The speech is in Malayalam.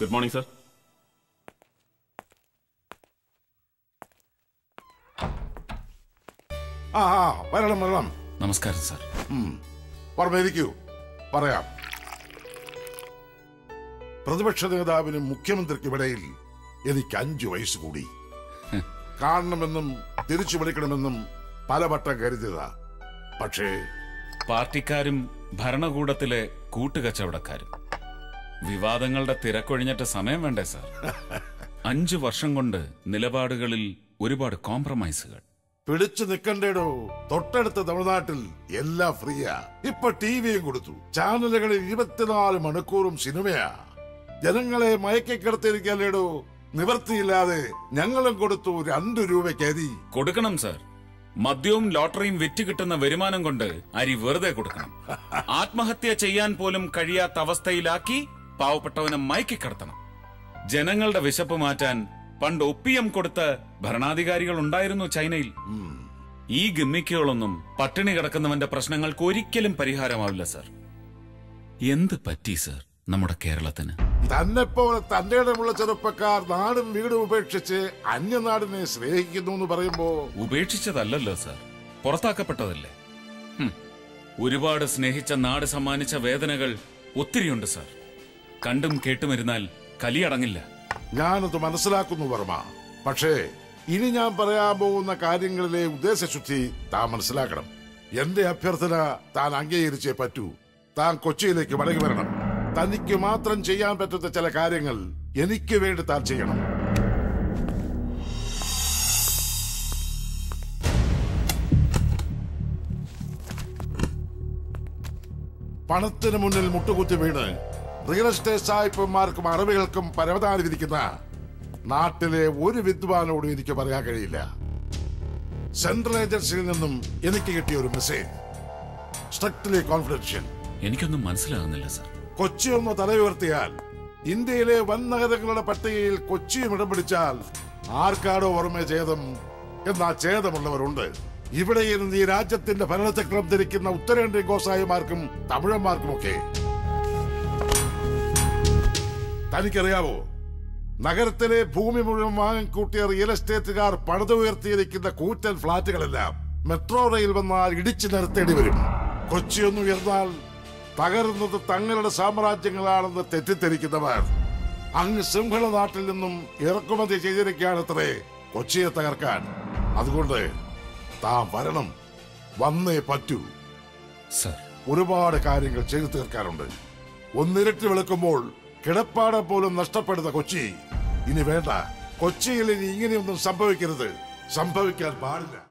Good morning, sir. വരണം വരണം. നമസ്കാരം സാർ. പറഞ്ഞിരിക്കൂ, പറയാം. പ്രതിപക്ഷ നേതാവിനും മുഖ്യമന്ത്രിക്കും ഇടയിൽ എനിക്ക് 5 വയസ്സ് കൂടി. കാണണമെന്നും തിരിച്ചു വിളിക്കണമെന്നും പലവട്ടം കരുതിയതാ. പക്ഷേ പാർട്ടിക്കാരും ഭരണകൂടത്തിലെ കൂട്ടുകച്ചവടക്കാരും വിവാദങ്ങളുടെ തിരക്കൊഴിഞ്ഞിട്ട് സമയം വേണ്ടേ സാർ? 5 വർഷം കൊണ്ട് നിലപാടുകളിൽ ഒരുപാട് കോംപ്രമൈസുകൾ. പിടിച്ചു നിൽക്കണ്ടേടോ, തൊട്ടടുത്ത തമിഴ്നാട്ടിൽ എല്ലാം ഫ്രീയാ. ഇപ്പൊ ടിവിയും കൊടുത്തു. ചാനലുകളിൽ 24 മണിക്കൂറും സിനിമയാ. ജനങ്ങളെ മയക്കിക്കിടത്തിയിരിക്കല്ലേടോ, നിവർത്തിയില്ലാതെ ഞങ്ങളും കൊടുത്തു. 2 രൂപയ്ക്ക് അരി കൊടുക്കണം സാർ. മദ്യവും ലോട്ടറിയും വിറ്റ് കിട്ടുന്ന വരുമാനം കൊണ്ട് അരി വെറുതെ കൊടുക്കണം. ആത്മഹത്യ ചെയ്യാൻ പോലും കഴിയാത്ത അവസ്ഥയിലാക്കി പാവപ്പെട്ടവനെ മയക്കിക്കിടത്തണം. ജനങ്ങളുടെ വിശപ്പ് മാറ്റാൻ പണ്ട് ഒപ്പിയം കൊടുത്ത ഭരണാധികാരികൾ ഉണ്ടായിരുന്നു ചൈനയിൽ. ഈ ഗിമ്മിക്കുകളൊന്നും പട്ടിണി കിടക്കുന്നവന്റെ പ്രശ്നങ്ങൾക്ക് ഒരിക്കലും പരിഹാരമാവില്ല സാർ. എന്ത് പറ്റി സാർ നമ്മുടെ കേരളത്തിന്? തന്നെ പോലെ തന്റെ ഇടമുള്ള ചെറുപ്പക്കാർ നാടും വീടും ഉപേക്ഷിച്ച് അന്യനാടിനെ സ്നേഹിക്കുന്നു എന്ന് പറയുമ്പോ ഉപേക്ഷിച്ചതല്ലല്ലോ സാർ, പുറത്താക്കപ്പെട്ടതല്ലേ. ഒരുപാട് സ്നേഹിച്ച നാട് സമ്മാനിച്ച വേദനകൾ ഒത്തിരിയുണ്ട് സാർ. കണ്ടും കേട്ടുമിരുന്നാൽ കലിയടങ്ങില്ല. ഞാനത് മനസ്സിലാക്കുന്നു വർമ്മ. പക്ഷേ ഇനി ഞാൻ പറയാൻ പോകുന്ന കാര്യങ്ങളിലെ ഉദ്ദേശശുദ്ധി താൻ മനസ്സിലാക്കണം. എന്റെ അഭ്യർത്ഥന താൻ അംഗീകരിച്ചേ പറ്റൂ. താൻ കൊച്ചിയിലേക്ക് മടങ്ങി വരണം. തനിക്ക് മാത്രം ചെയ്യാൻ പറ്റുന്ന ചില കാര്യങ്ങൾ എനിക്ക് വേണ്ടി താൻ ചെയ്യണം. പണത്തിന് മുന്നിൽ മുട്ടുകുത്തി വീണ് റിയൽ എസ്റ്റേറ്റ് സായിപ്പന്മാർക്കും അറബികൾക്കും പരവതാനി വിധിക്കുന്ന നാട്ടിലെ ഒരു വിദ്വാനോടും എനിക്ക് പറയാൻ കഴിയില്ല. സെൻട്രൽ ഏജൻസിയിൽ നിന്നും എനിക്ക് കിട്ടിയ ഒരു മെസ്സേജ്, സ്ട്രിക്ട്ലി കോൺഫിഡൻഷ്യൽ. എനിക്കൊന്നും മനസ്സിലാകുന്നില്ല സാർ. കൊച്ചി ഒന്ന് തല ഉയർത്തിയാൽ, ഇന്ത്യയിലെ വൻ നഗരങ്ങളുടെ പട്ടികയിൽ കൊച്ചിയും ഇടം പിടിച്ചാൽ ആർക്കാടോ ഓർമ്മ ചേതം എന്നാ ചേതമുള്ളവരുണ്ട്. ഇവിടെ ഇരുന്ന് ഈ രാജ്യത്തിന്റെ ഭരണചക്രം ധരിക്കുന്ന ഉത്തരേന്ത്യൻ ഗോസായിമാർക്കും തമിഴന്മാർക്കുമൊക്കെ തനിക്കറിയാവോ, നഗരത്തിലെ ഭൂമി മുഴുവൻ വാങ്ങിക്കൂട്ടിയ റിയൽ എസ്റ്റേറ്റുകാർ പണിതുയർത്തിയിരിക്കുന്ന കൂറ്റൻ ഫ്ളാറ്റുകളെല്ലാം മെട്രോ റെയിൽ വന്നാൽ ഇടിച്ചു നിരത്തേണ്ടി വരും. കൊച്ചിയൊന്നു ഉയർന്നാൽ തകരുന്നത് തങ്ങളുടെ സാമ്രാജ്യങ്ങളാണെന്ന് തെറ്റിദ്ധരിക്കുന്നവർ അങ്ങ് സിംഹള നാട്ടിൽ നിന്നും ഇറക്കുമതി ചെയ്തിരിക്കുകയാണത്രേ കൊച്ചിയെ തകർക്കാൻ. അതുകൊണ്ട് താൻ വരണം, വന്നേ പറ്റൂ. ഒരുപാട് കാര്യങ്ങൾ ചെയ്തു തീർക്കാറുണ്ട്. ഒന്നിരട്ടി വെളുക്കുമ്പോൾ കിടപ്പാടം പോലും നഷ്ടപ്പെടുന്ന കൊച്ചി ഇനി വേണ്ട. കൊച്ചിയിൽ ഇനി ഇങ്ങനെയൊന്നും സംഭവിക്കരുത്, സംഭവിക്കാൻ പാടില്ല.